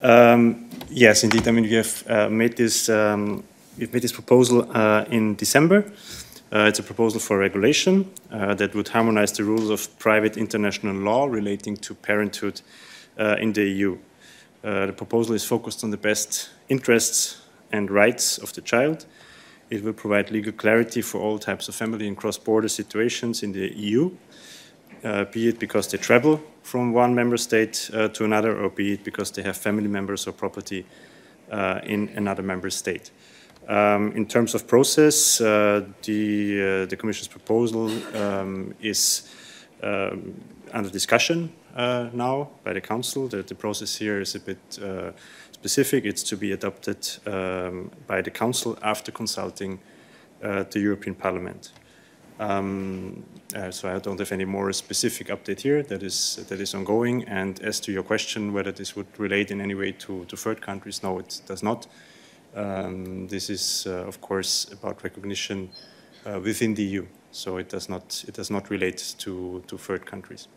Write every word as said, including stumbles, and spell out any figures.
Um, yes, indeed. I mean, we have uh, made this um, we've made this proposal uh, in December. Uh, it's a proposal for regulation uh, that would harmonize the rules of private international law relating to parenthood uh, in the E U. Uh, the proposal is focused on the best interests and rights of the child. It will provide legal clarity for all types of family and cross-border situations in the E U, uh, be it because they travel from one member state uh, to another, or be it because they have family members or property uh, in another member state. Um, in terms of process, uh, the, uh, the Commission's proposal um, is um, under discussion uh, now by the Council. The, the process here is a bit uh, specific. It's to be adopted um, by the Council after consulting uh, the European Parliament. Um, uh, so I don't have any more specific update here. That is, that is ongoing. And as to your question whether this would relate in any way to, to third countries, no, it does not. Um, this is, uh, of course, about recognition uh, within the E U, so it does not, it does not relate to, to third countries.